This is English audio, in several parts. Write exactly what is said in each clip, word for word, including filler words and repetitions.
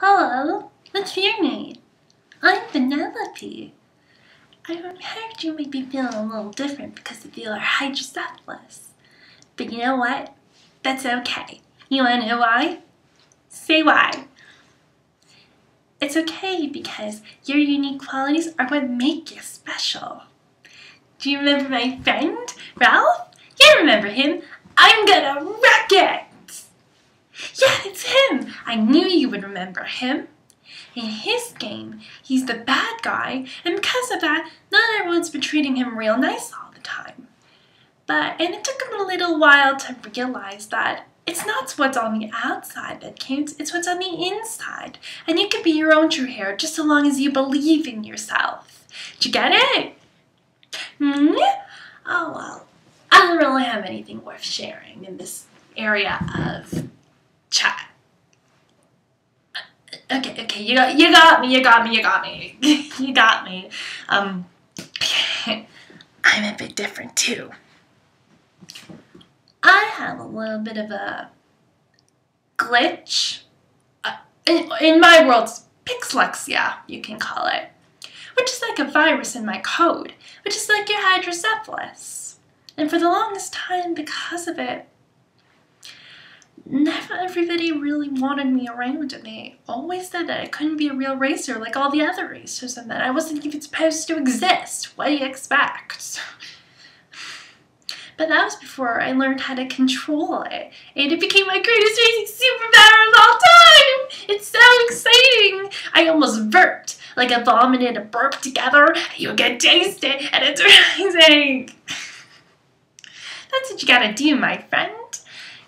Hello, what's your name? I'm Vanellope. I heard you may be feeling a little different because of your hydrocephalus. But you know what? That's okay. You want to know why? Say why. It's okay because your unique qualities are what make you special. Do you remember my friend, Ralph? You remember him. I'm gonna wreck it! Yeah, it's him! I knew you would remember him. In his game, he's the bad guy, and because of that, not everyone's been treating him real nice all the time. But, and it took him a little while to realize that it's not what's on the outside that counts, it's what's on the inside. And you can be your own true hero just so long as you believe in yourself. Did you get it? Hmm? Oh well, I don't really have anything worth sharing in this area of chat. Okay, okay, you got, you got me, you got me, you got me, you got me. Um, I'm a bit different too. I have a little bit of a glitch. Uh, in, in my world, it's pixlexia, you can call it, which is like a virus in my code, which is like your hydrocephalus. And for the longest time, because of it, never everybody really wanted me around, and they always said that I couldn't be a real racer like all the other racers and that I wasn't even supposed to exist. What do you expect? But that was before I learned how to control it, and it became my greatest racing superpower of all time! It's so exciting! I almost burped, like I vomited and burped together, you can taste it, and it's amazing! That's what you gotta do, my friend.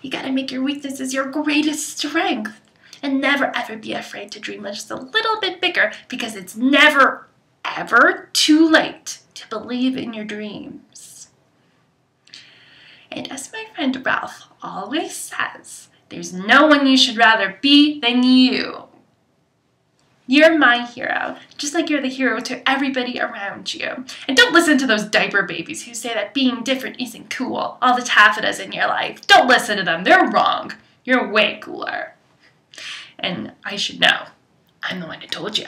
You gotta make your weaknesses your greatest strength. And never ever be afraid to dream just a little bit bigger, because it's never ever too late to believe in your dreams. And as my friend Ralph always says, there's no one you should rather be than you. You're my hero, just like you're the hero to everybody around you. And don't listen to those diaper babies who say that being different isn't cool. All the taffetas in your life. Don't listen to them. They're wrong. You're way cooler. And I should know. I'm the one who told you.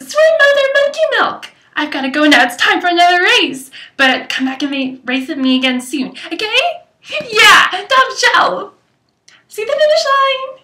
Sweet mother monkey milk! I've got to go now. It's time for another race. But come back and race with me again soon. Okay? Yeah! Top shelf! See the finish line!